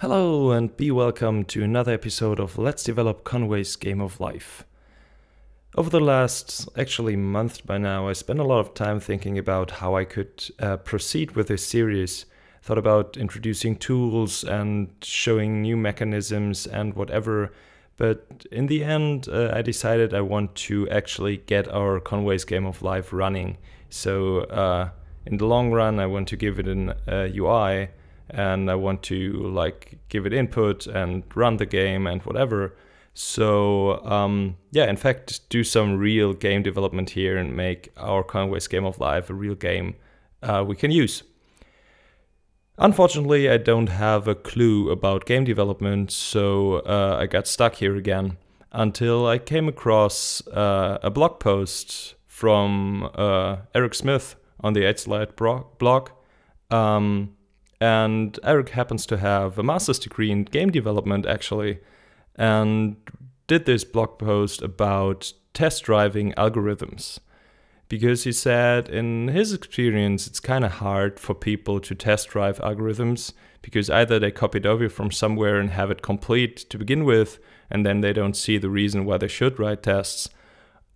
Hello and be welcome to another episode of Let's Develop Conway's Game of Life. Over the last, month by now, I spent a lot of time thinking about how I could proceed with this series. Thought about introducing tools and showing new mechanisms and whatever, but in the end I decided I want to actually get our Conway's Game of Life running. So in the long run I want to give it an UI. And I want to give it input and run the game and whatever. So yeah, in fact, do some real game development here and make our Conway's Game of Life a real game we can use. Unfortunately, I don't have a clue about game development, so I got stuck here again until I came across a blog post from Eric Smith on the Edselite blog. And Eric happens to have a master's degree in game development, actually, and did this blog post about test driving algorithms. Because he said, in his experience, it's kind of hard for people to test drive algorithms, because either they copy it over from somewhere and have it complete to begin with, and then they don't see the reason why they should write tests,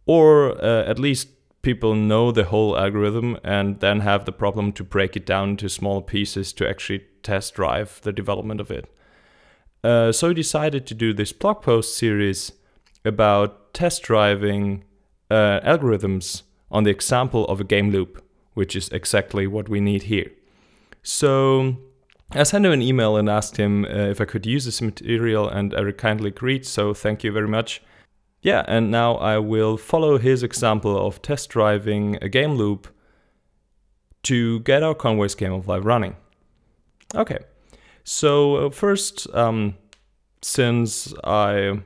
or at least people know the whole algorithm and then have the problem to break it down into small pieces to actually test drive the development of it. So I decided to do this blog post series about test driving algorithms on the example of a game loop, which is exactly what we need here. So I sent him an email and asked him if I could use this material, and Eric kindly agreed, so thank you very much. Yeah, and now I will follow his example of test driving a game loop to get our Conway's Game of Life running. Okay, so first, since I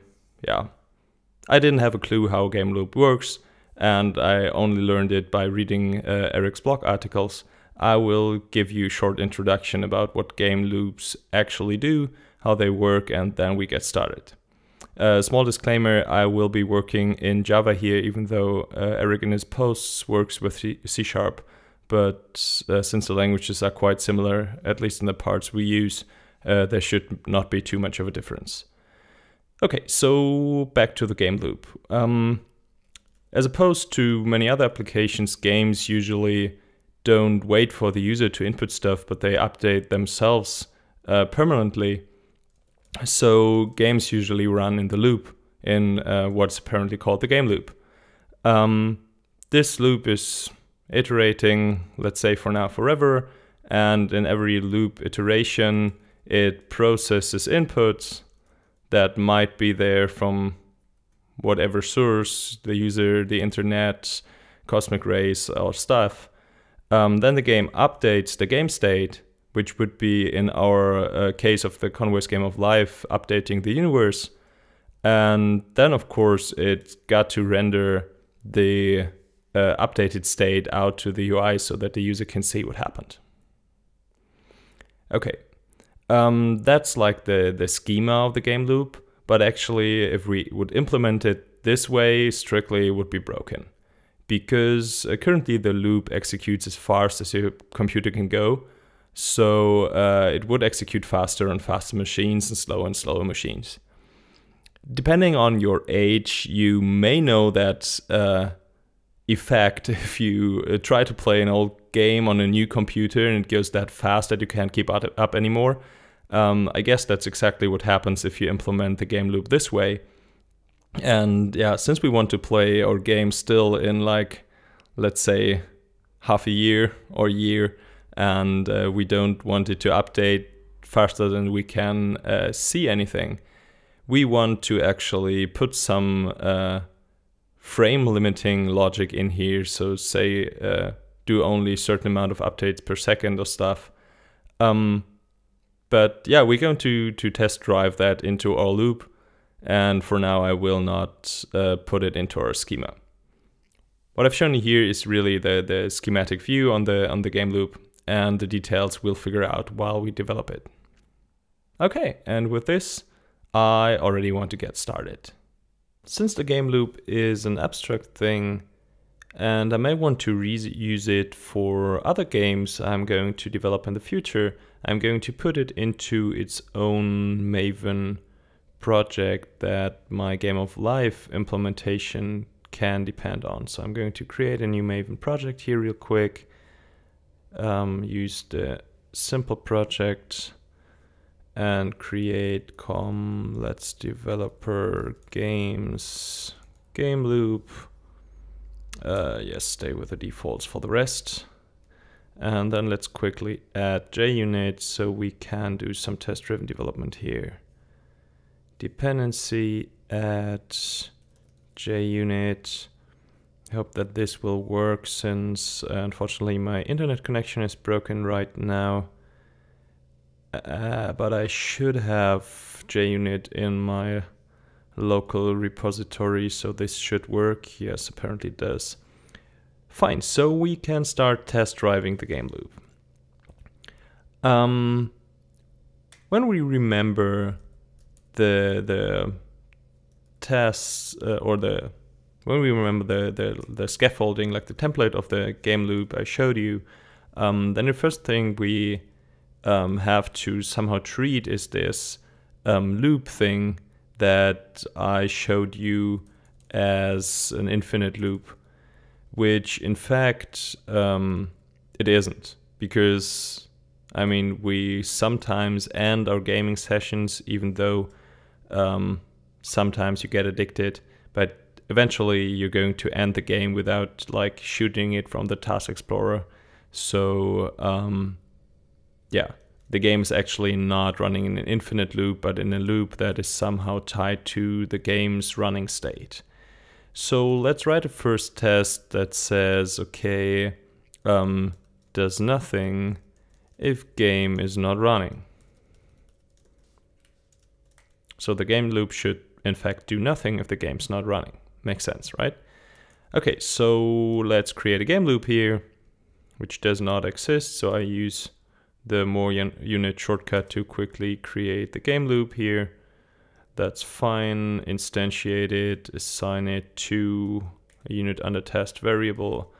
didn't have a clue how a game loop works, and I only learned it by reading Eric's blog articles, I will give you a short introduction about what game loops actually do, how they work, and then we get started. Small disclaimer, I will be working in Java here, even though Eric in his posts works with C#, but since the languages are quite similar, at least in the parts we use, there should not be too much of a difference. Okay, so back to the game loop. As opposed to many other applications, games usually don't wait for the user to input stuff, but they update themselves permanently. So games usually run in the loop, in what's apparently called the game loop. This loop is iterating, let's say for now forever, and in every loop iteration it processes inputs that might be there from whatever source, the user, the internet, cosmic rays or stuff. Then the game updates the game state, which would be, in our case of the Conway's Game of Life, updating the universe. And then, of course, it got to render the updated state out to the UI so that the user can see what happened. Okay, that's the schema of the game loop, but actually if we would implement it this way, strictly it would be broken. Because currently the loop executes as fast as your computer can go, so it would execute faster and faster machines and slower machines. Depending on your age, you may know that effect if you try to play an old game on a new computer and it goes that fast that you can't keep up anymore. I guess that's exactly what happens if you implement the game loop this way. And yeah, since we want to play our game still in let's say half a year or a year, and we don't want it to update faster than we can see anything. We want to actually put some frame limiting logic in here, so say do only a certain amount of updates per second or stuff. But yeah, we're going to test drive that into our loop, and for now I will not put it into our schema. What I've shown you here is really the schematic view on the game loop, and the details we'll figure out while we develop it. Okay, and with this, I already want to get started. Since the game loop is an abstract thing, and I may want to reuse it for other games I'm going to develop in the future. I'm going to put it into its own Maven project that my Game of Life implementation can depend on. So I'm going to create a new Maven project here real quick, use the simple project and create let's developer games game loop. Yes, stay with the defaults for the rest. And then let's quickly add JUnit so we can do some test-driven development here. Dependency add JUnit. I hope that this will work since unfortunately my internet connection is broken right now. But I should have JUnit in my local repository, so this should work. Yes, apparently it does. Fine, so we can start test driving the game loop. When we remember the tests when we remember the scaffolding, like the template of the game loop I showed you, then the first thing we have to somehow treat is this loop thing that I showed you as an infinite loop, which in fact it isn't, because I mean we sometimes end our gaming sessions, even though sometimes you get addicted, but eventually you're going to end the game without like shooting it from the task explorer. So yeah, the game is actually not running in an infinite loop, but in a loop that is somehow tied to the game's running state. So let's write a first test that says, okay, does nothing if game is not running. So the game loop should in fact do nothing if the game's not running. Makes sense, right? Okay, so let's create a game loop here, which does not exist. So I use the more unit shortcut to quickly create the game loop here. That's fine. Instantiate it, assign it to a unit under test variable.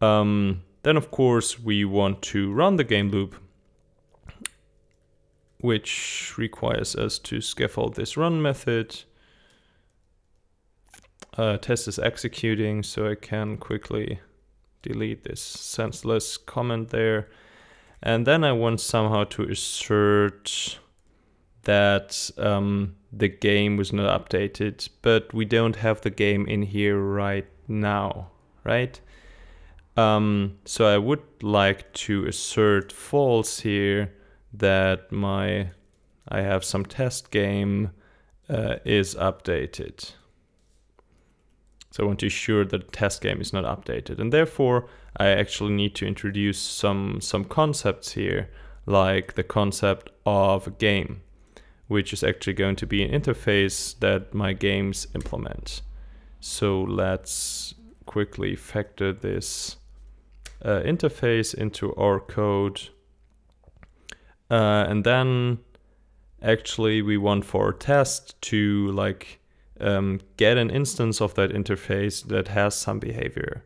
Then of course we want to run the game loop, which requires us to scaffold this run method. Test is executing, so I can quickly delete this senseless comment there. And then I want somehow to assert that the game was not updated, but we don't have the game in here right now, right? So I would like to assert false here, that I have some test game is updated. So I want to assure that the test game is not updated, and therefore I actually need to introduce some concepts here, like the concept of a game, which is actually going to be an interface that my games implement. So let's quickly factor this interface into our code. And then actually we want for our test to like get an instance of that interface that has some behavior.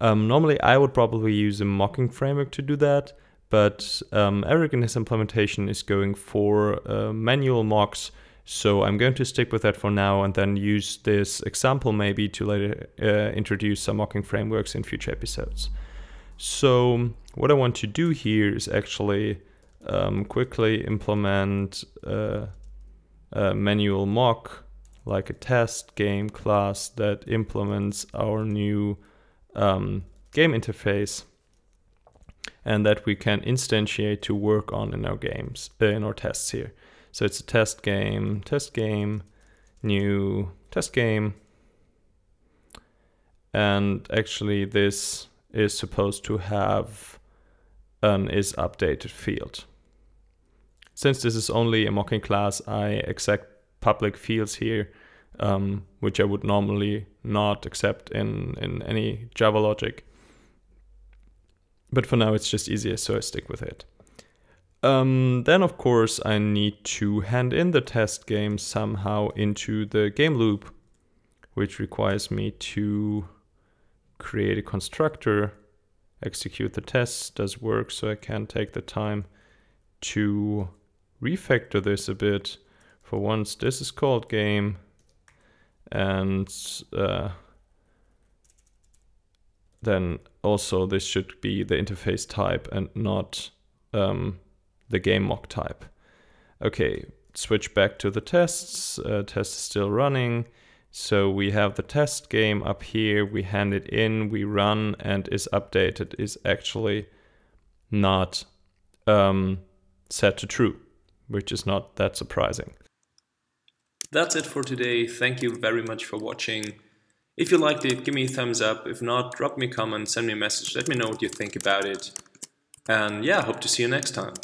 Normally I would probably use a mocking framework to do that, but Eric in his implementation is going for manual mocks, so I'm going to stick with that for now and then use this example maybe to later introduce some mocking frameworks in future episodes. So what I want to do here is actually quickly implement a manual mock, like a test game class that implements our new game interface, and that we can instantiate to work on in our games, in our tests here. So it's a test game, new test game, and actually this is supposed to have an is updated field. Since this is only a mocking class, I accept public fields here, which I would normally not accept in any Java logic. But for now it's just easier, so I stick with it. Then of course I need to hand in the test game somehow into the game loop, which requires me to create a constructor, execute the test, does work, so I can take the time to refactor this a bit. For once, this is called game, and then also this should be the interface type and not the game mock type. Okay, switch back to the tests. Test is still running. So we have the test game up here, we hand it in, we run, and is updated is actually not set to true, which is not that surprising. That's it for today. Thank you very much for watching. If you liked it, give me a thumbs up. If not, drop me a comment, send me a message, let me know what you think about it. And yeah, hope to see you next time.